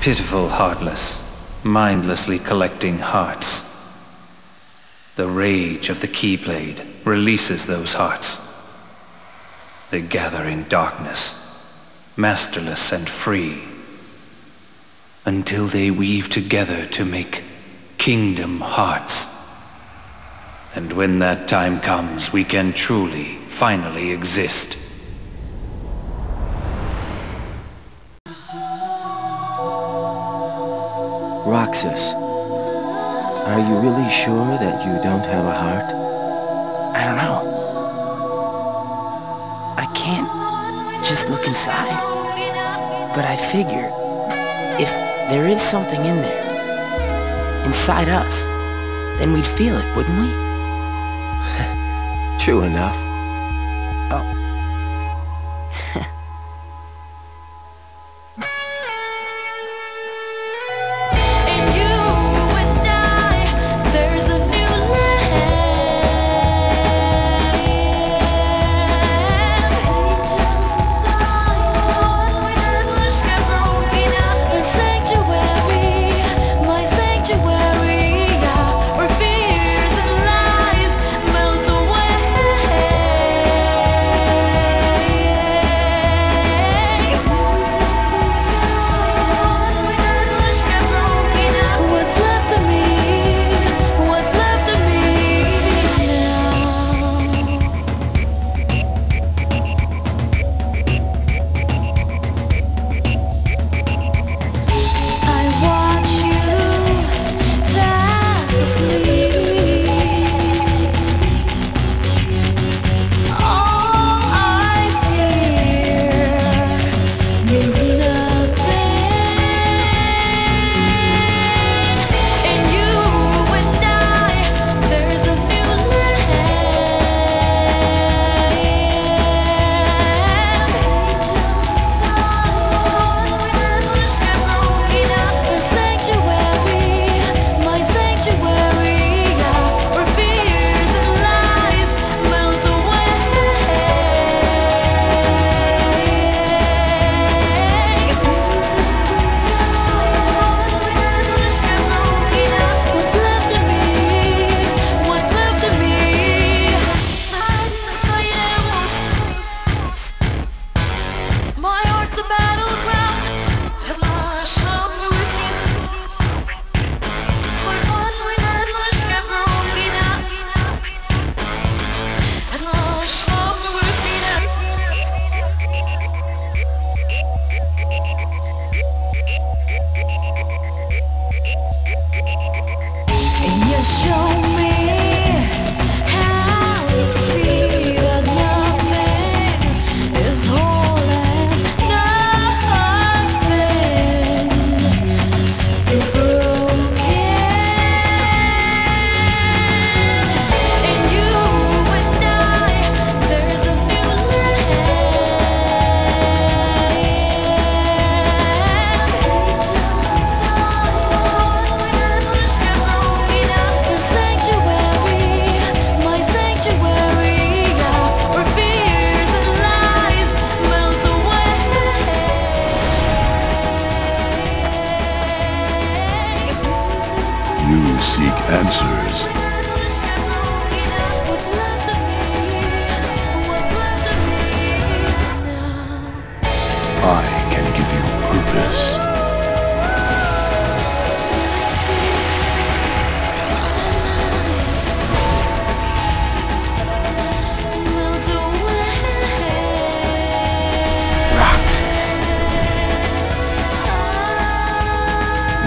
pitiful heartless, mindlessly collecting hearts. The rage of the Keyblade releases those hearts. They gather in darkness, masterless and free, until they weave together to make kingdom hearts. And when that time comes, we can truly, finally exist. Roxas, are you really sure that you don't have a heart? I don't know. I can't just look inside. But I figure, if there is something in there, inside us, then we'd feel it, wouldn't we? True enough. Oh.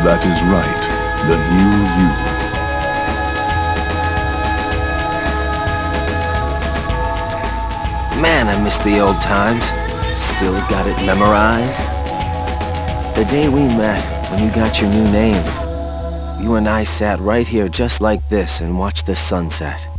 That is right, the new you. Man, I miss the old times. Still got it memorized. The day we met, when you got your new name, you and I sat right here just like this and watched the sunset.